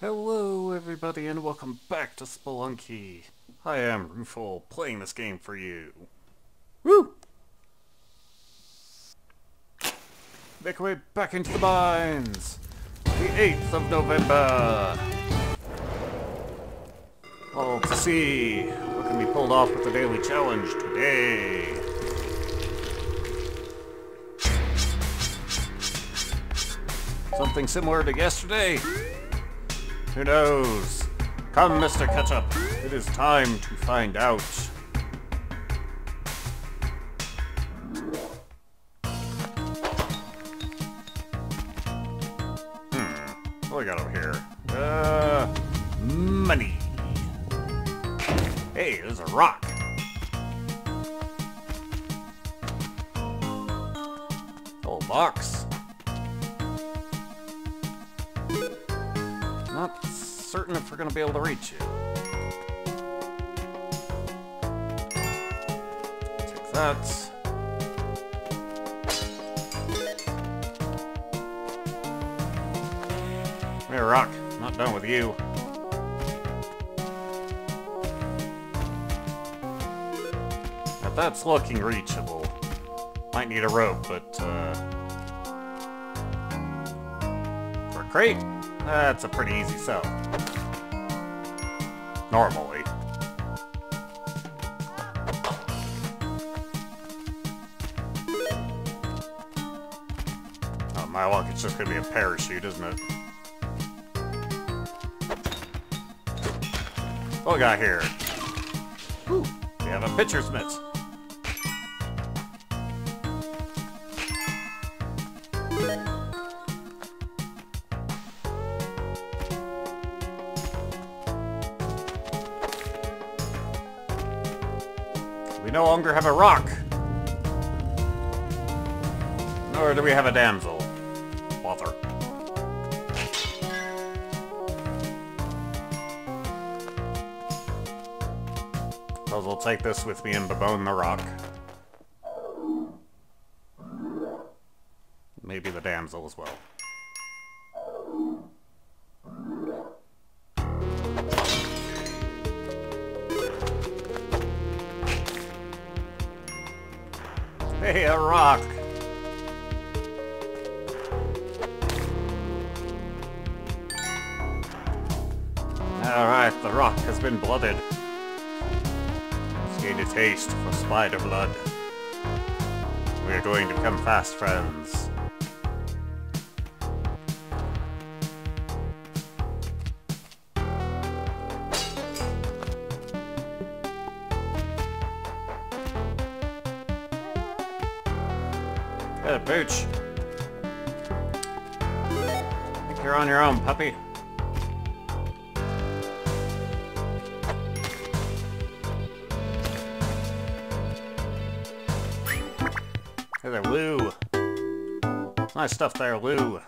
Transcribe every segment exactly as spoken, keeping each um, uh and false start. Hello everybody and welcome back to Spelunky. I am Ryufl, playing this game for you. Woo! Make our way back into the mines! The eighth of November! All to see what can be pulled off with the daily challenge today. Something similar to yesterday? Who knows? Come, Mister Ketchup. It is time to find out. Hmm. What do I got over here? Uh, money. Hey, there's a rock. Old box. Not certain if we're gonna be able to reach you. Take that. Come here, rock. Not done with you. Now that's looking reachable. Might need a rope, but uh, for a crate. That's a pretty easy sell. Normally. Oh, my luck, it's just gonna be a parachute, isn't it? What we got here? Woo. We have a pitcher's mitt. We no longer have a rock. Nor do we have a damsel. Bother. I'll well take this with me and bemoan the rock. Maybe the damsel as well. Hey, a rock! Alright, the rock has been blooded. It's gained a taste for spider blood. We're going to come fast, friends. Uh, Pooch. I think you're on your own, puppy. There's a Lou. Nice stuff there, Lou.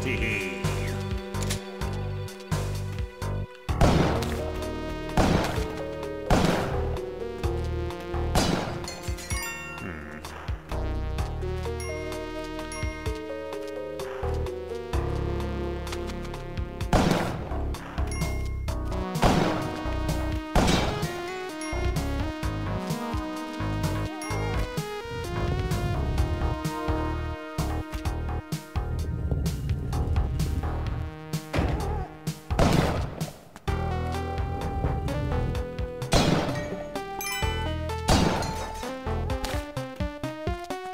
Tee-hee.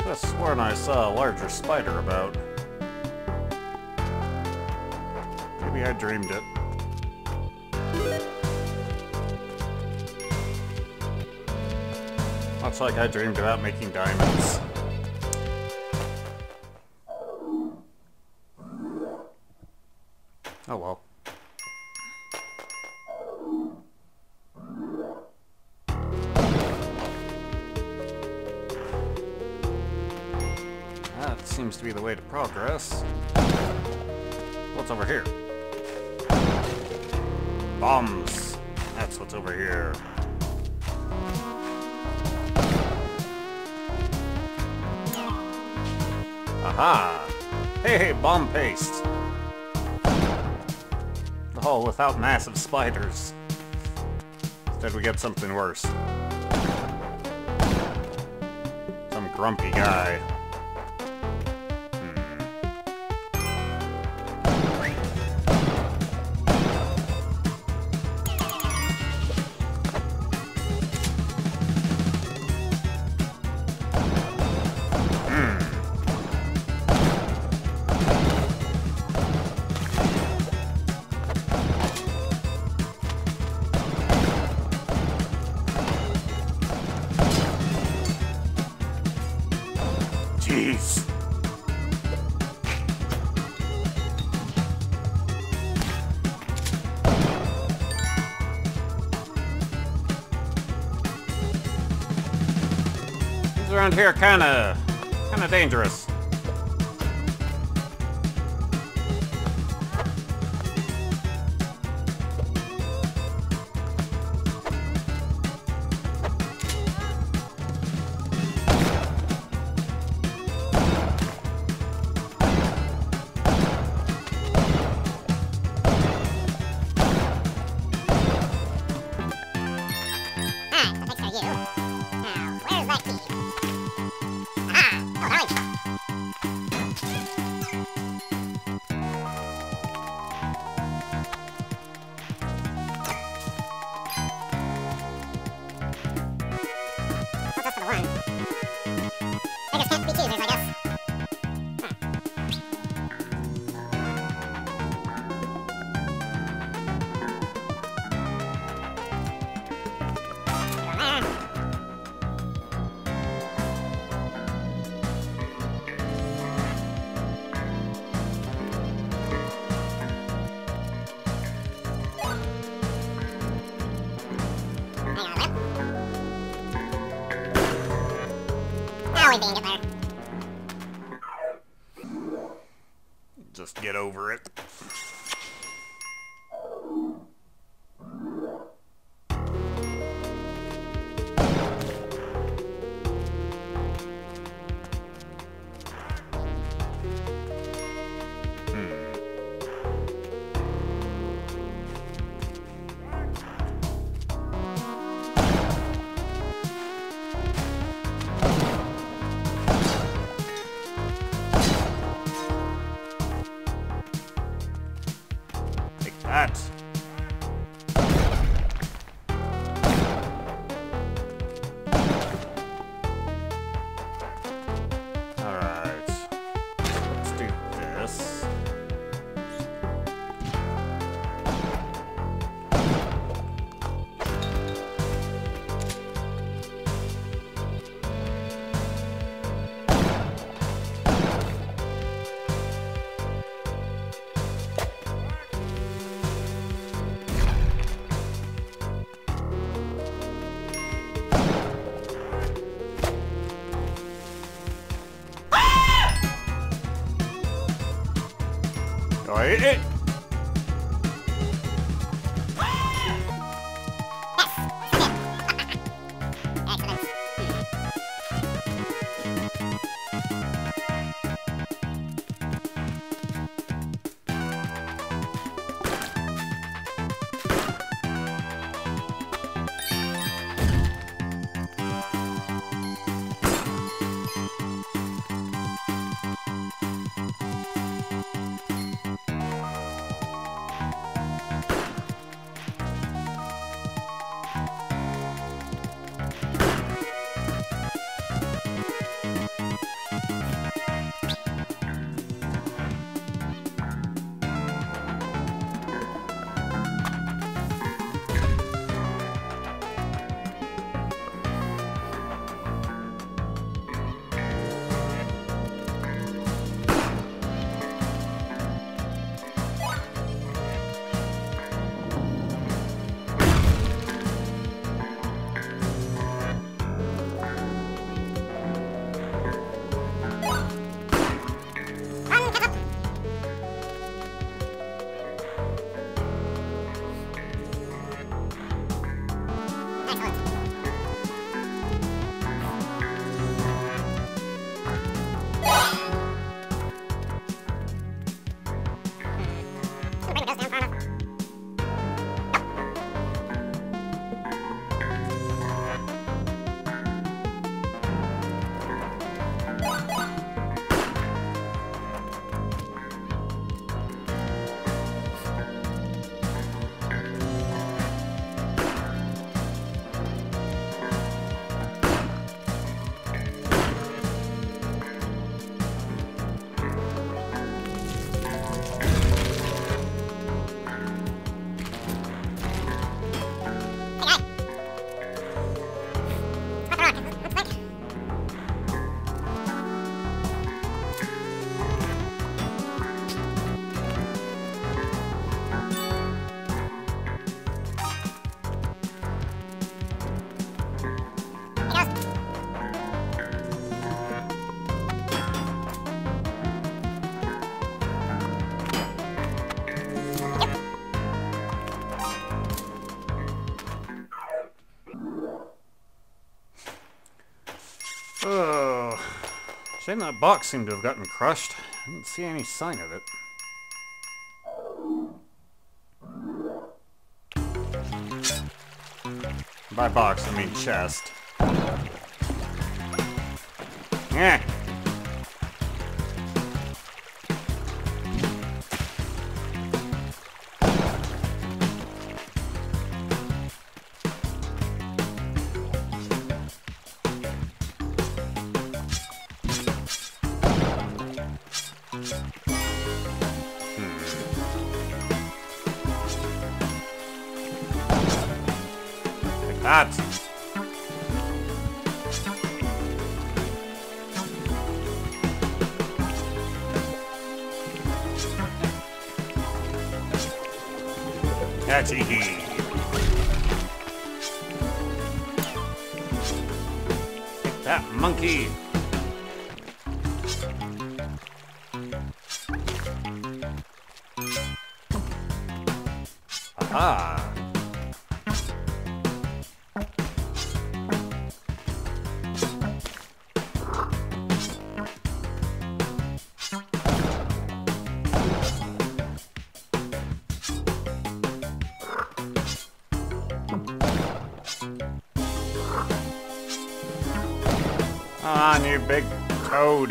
I sworn I saw a larger spider about. Maybe I dreamed it. Much like I dreamed about making diamonds. Oh well. That seems to be the way to progress. What's over here? Bombs! That's what's over here. Aha! Hey, hey, bomb paste! Oh, without massive spiders. Instead we get something worse. Some grumpy guy. Around here kinda kinda dangerous. Just get over it. That. Alright. Let's do this. It, it. Shame that box seemed to have gotten crushed. I didn't see any sign of it. By box, I mean chest. Eh. That. That's easy. That monkey. Aha. On, you big toad.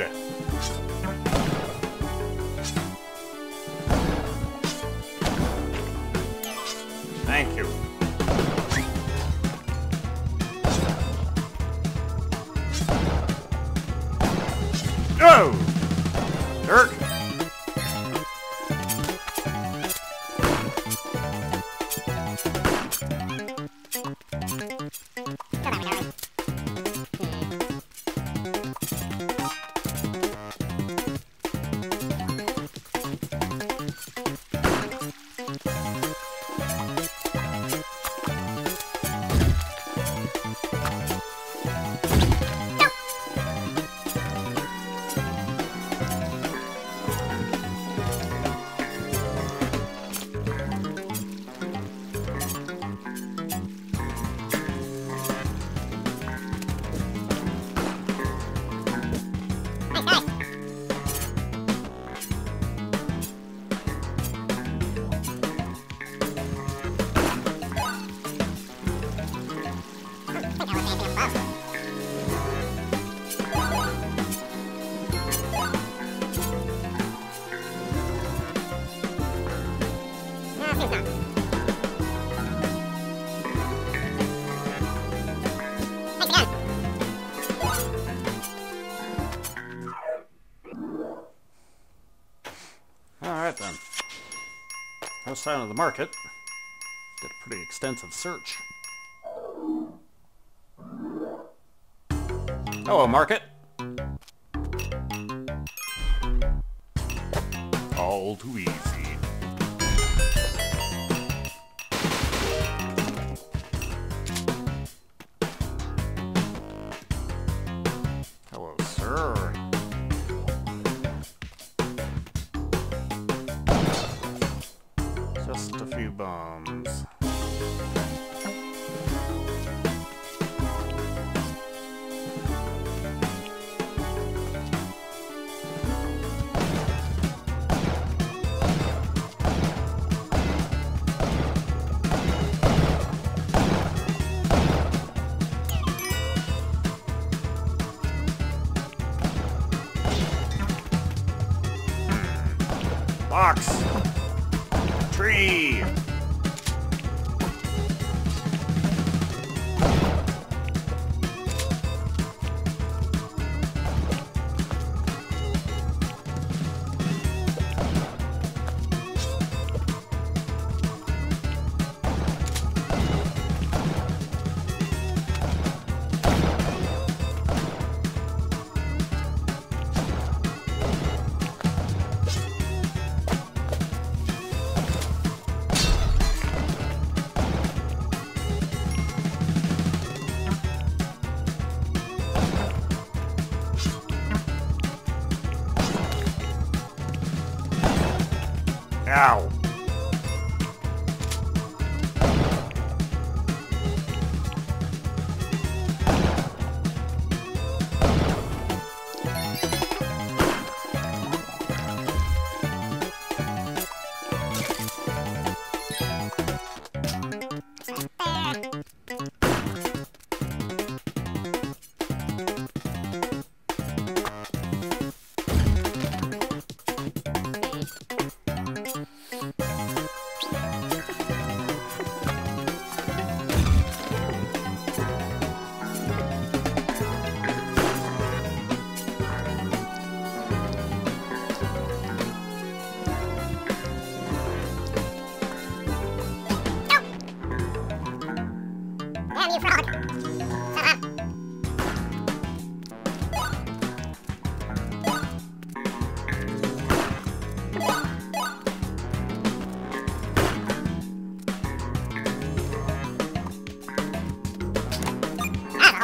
Thank you. No! Dirk! Alright then. No sign of the market. Did a pretty extensive search. Hello, market. All too easy. Hello, sir. Just a few bombs. Box. Tree. Ow.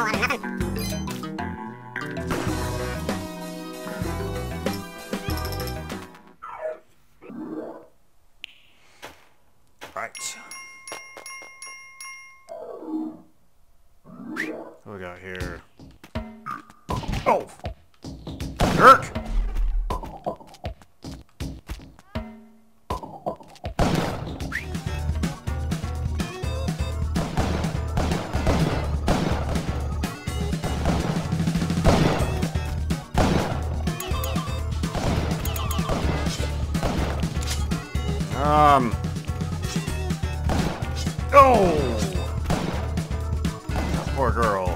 a lot of nothing. Right. What do we got here? Oh! Jerk! Um... Oh! Poor girl.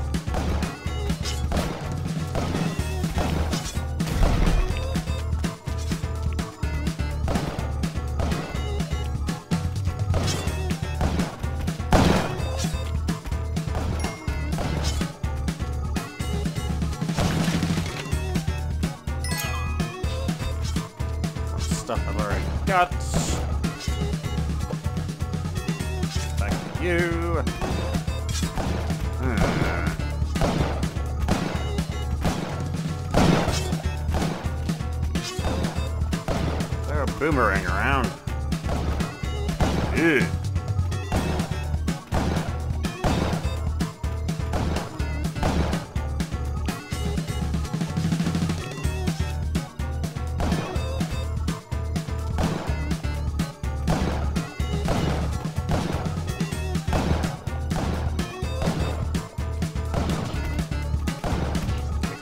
Stuff I've already got. Thank you. Hmm. Is there a boomerang around? Ew.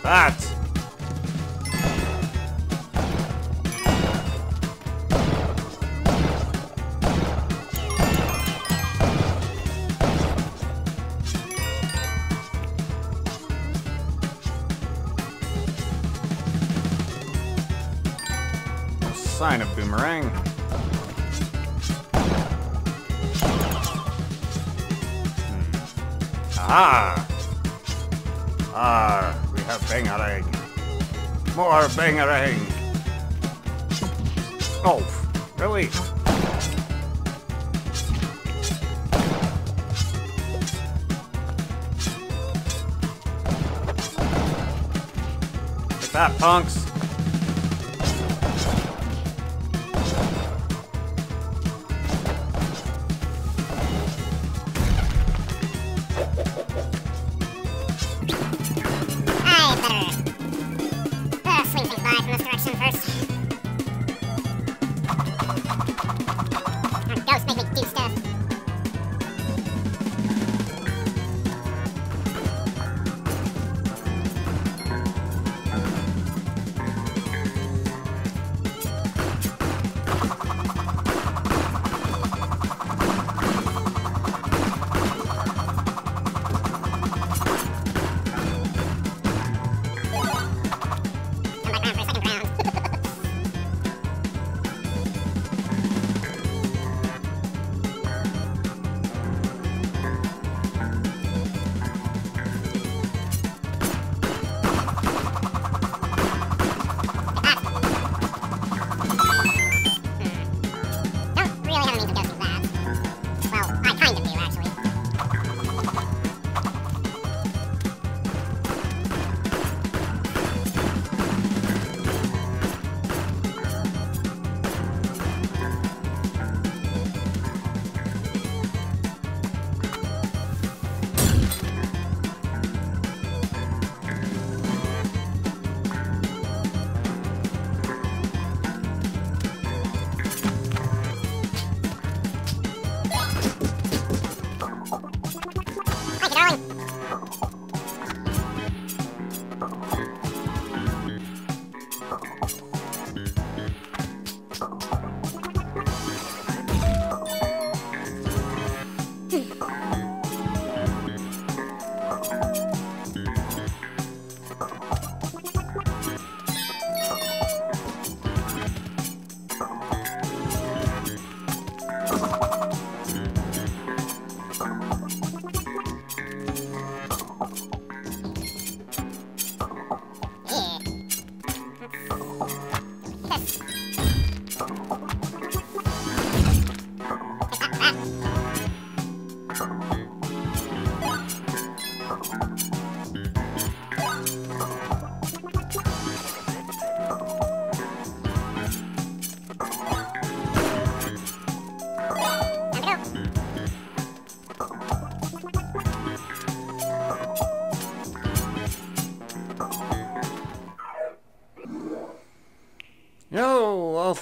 That. No sign of boomerang. Hmm. Ah. Ah. More bangarang. More bangarang. Oh, really? Take that, punks.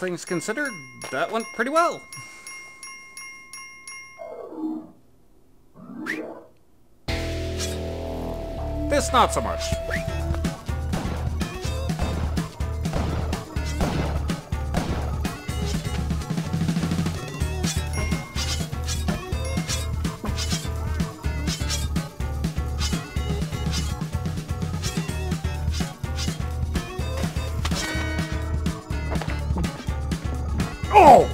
things considered, that went pretty well. This, not so much. Oh!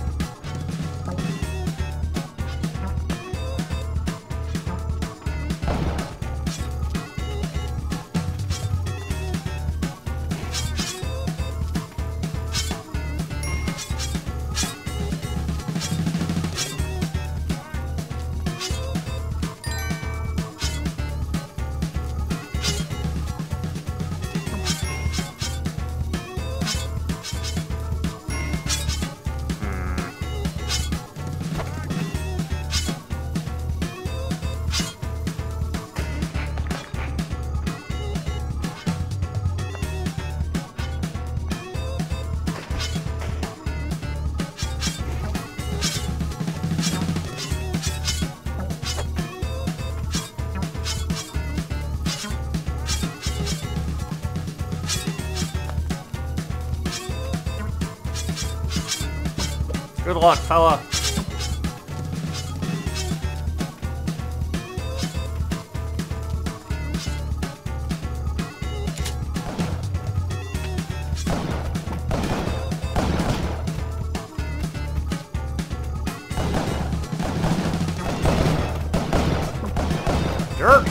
Good luck, fella. Jerk.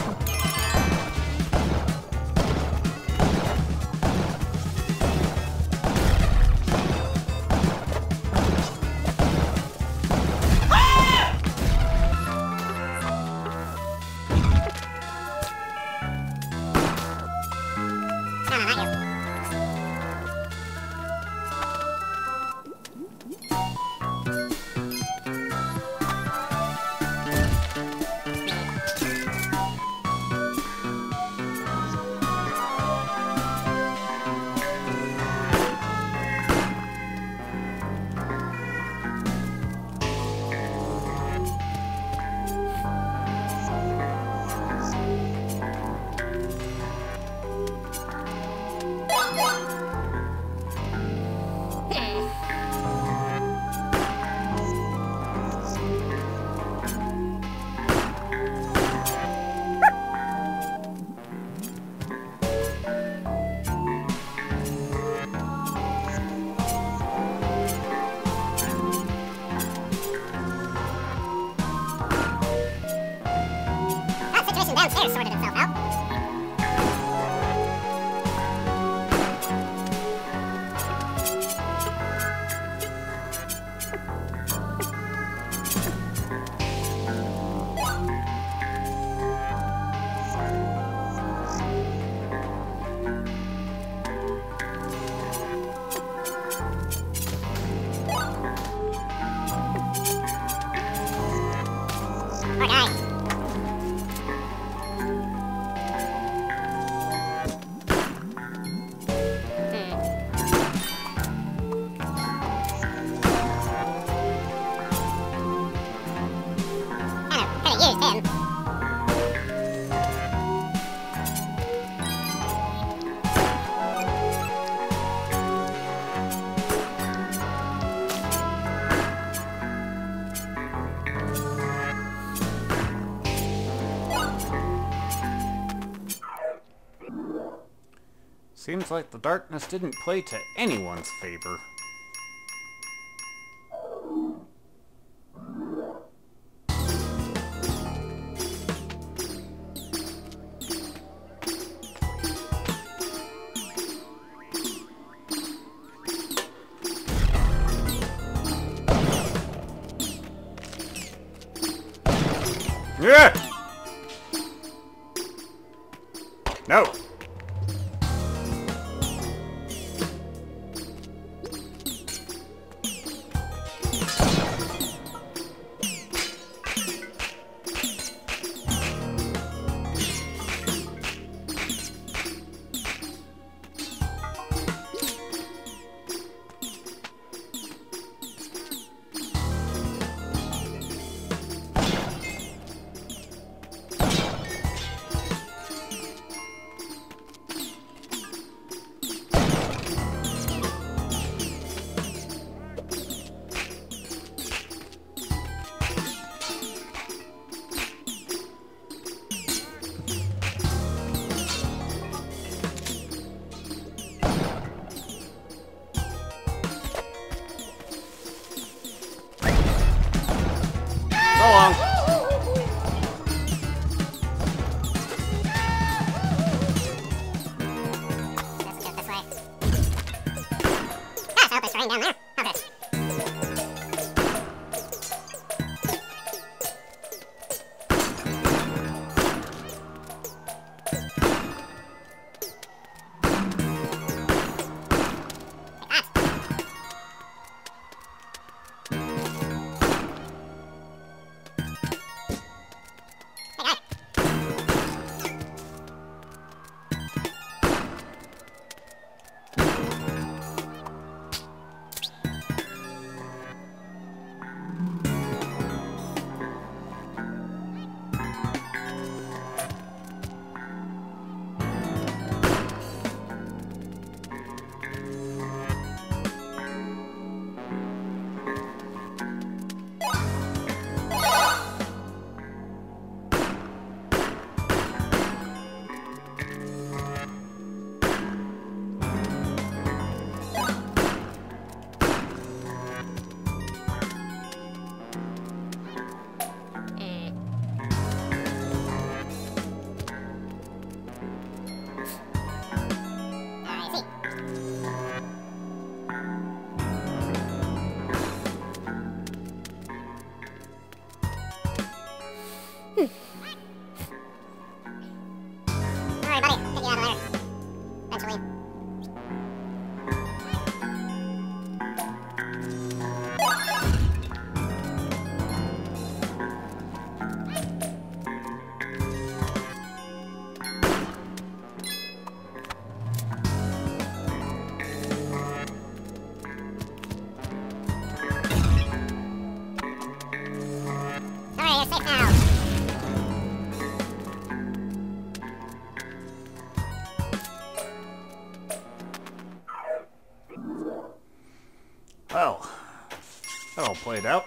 It sorted itself out. Seems like the darkness didn't play to anyone's favor. Yeah! No! going down there. Hold it. Well, that all played out.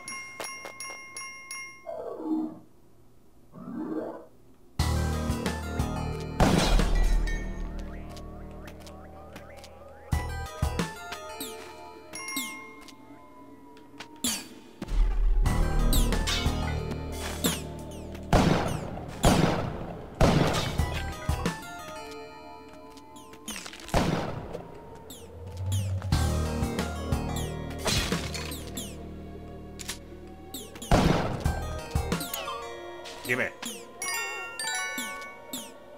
Give it.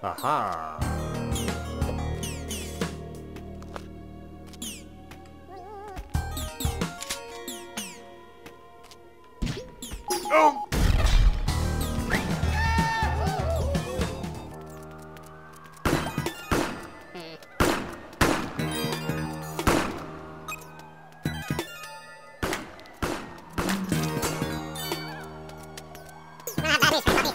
Aha. Oh. Let's see, two.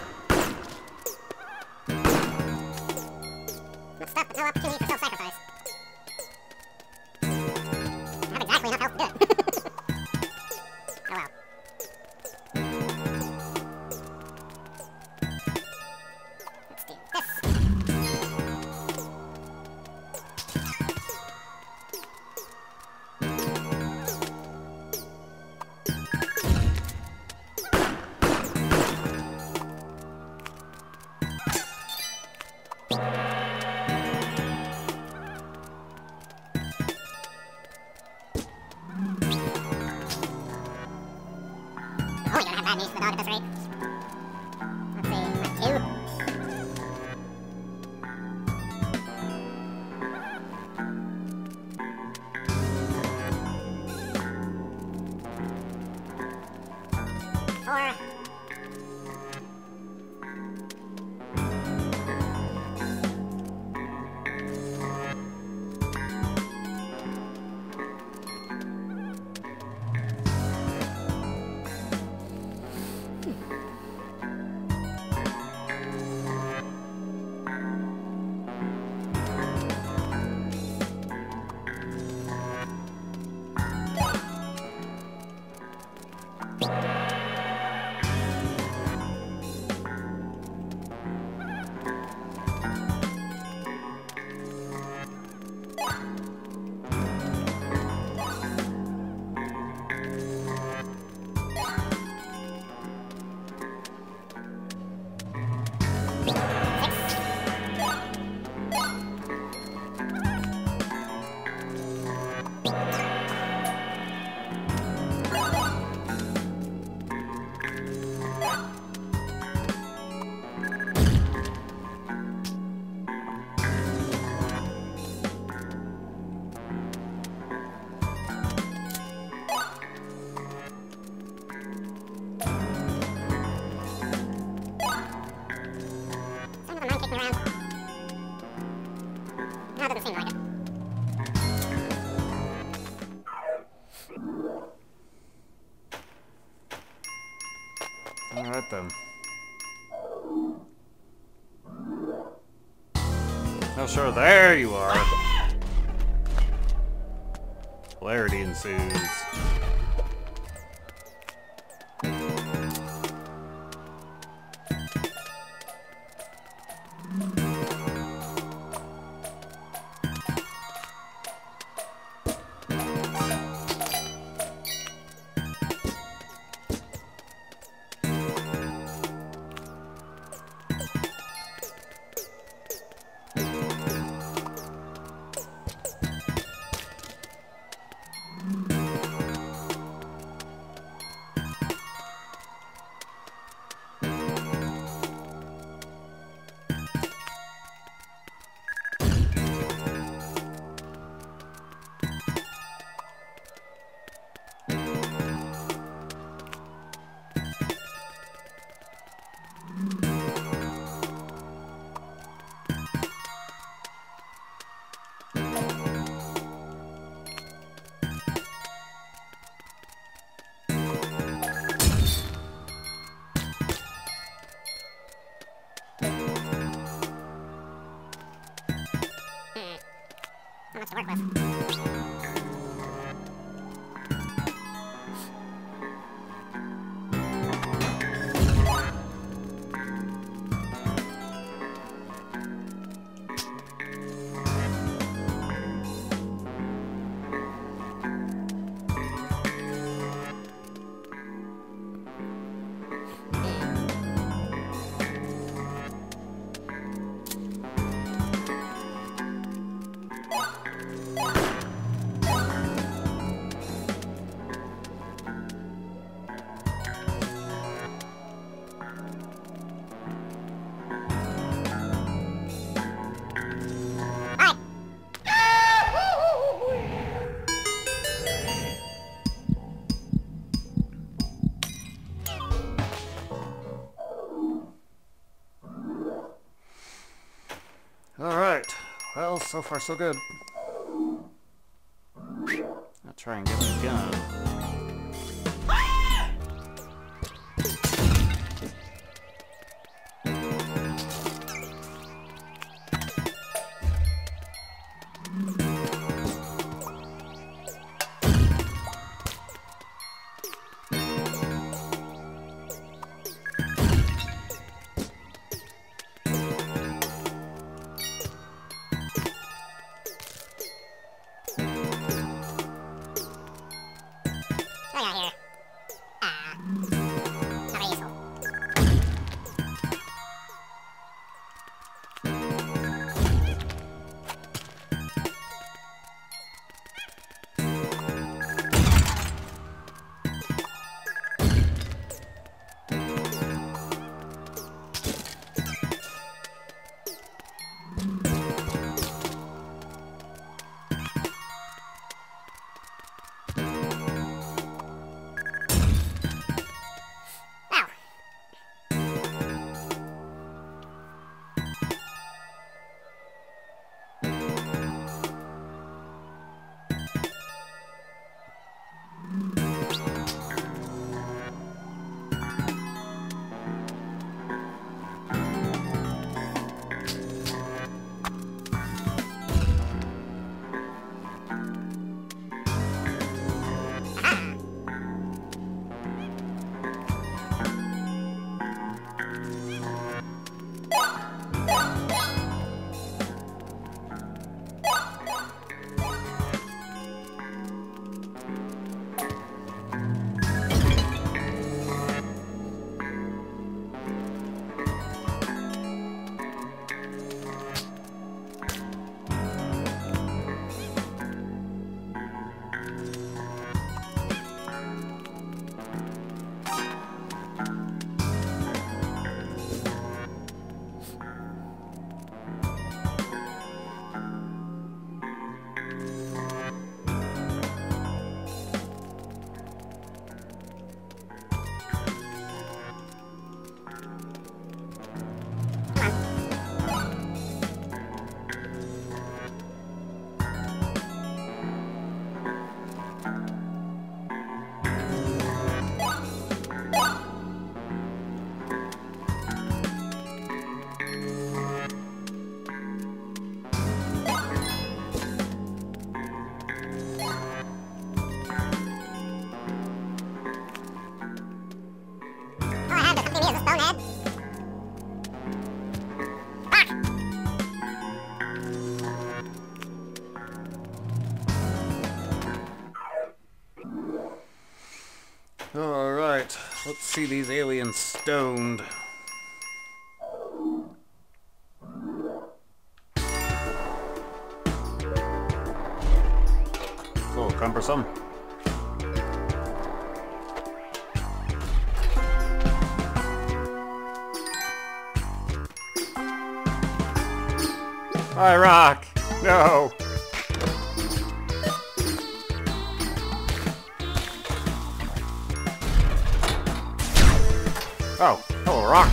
at them. No, sure, there you are. Hilarity ensues. Let's work with. So far, so good. I'll try and get the gun. Let's see these aliens stoned. It's a little cumbersome. I rock! No! Oh, hello, rock!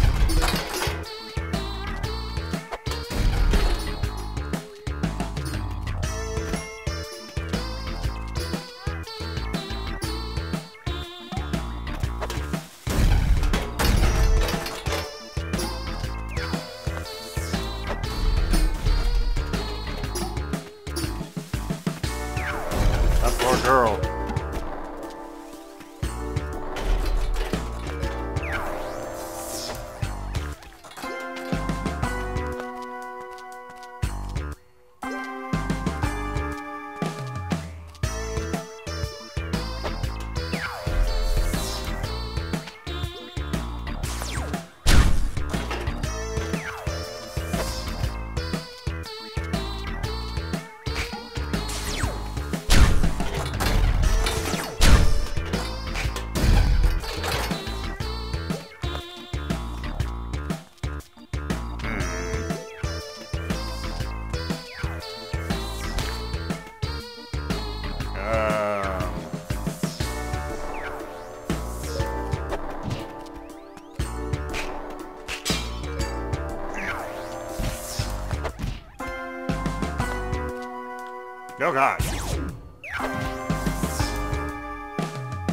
Oh God.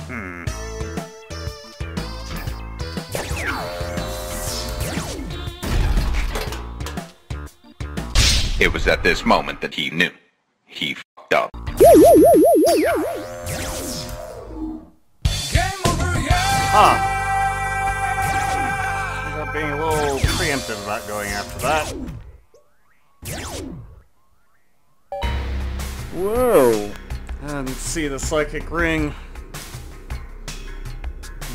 Hmm. It was at this moment that he knew. He f***ed up. Game over, yeah! Huh. Ends up being a little preemptive about going after that. Whoa! And see the psychic ring.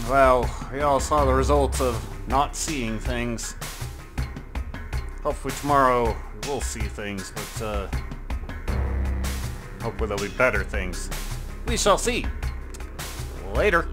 Well, we all saw the results of not seeing things. Hopefully tomorrow we'll see things, but uh, hopefully there'll be better things. We shall see. Later.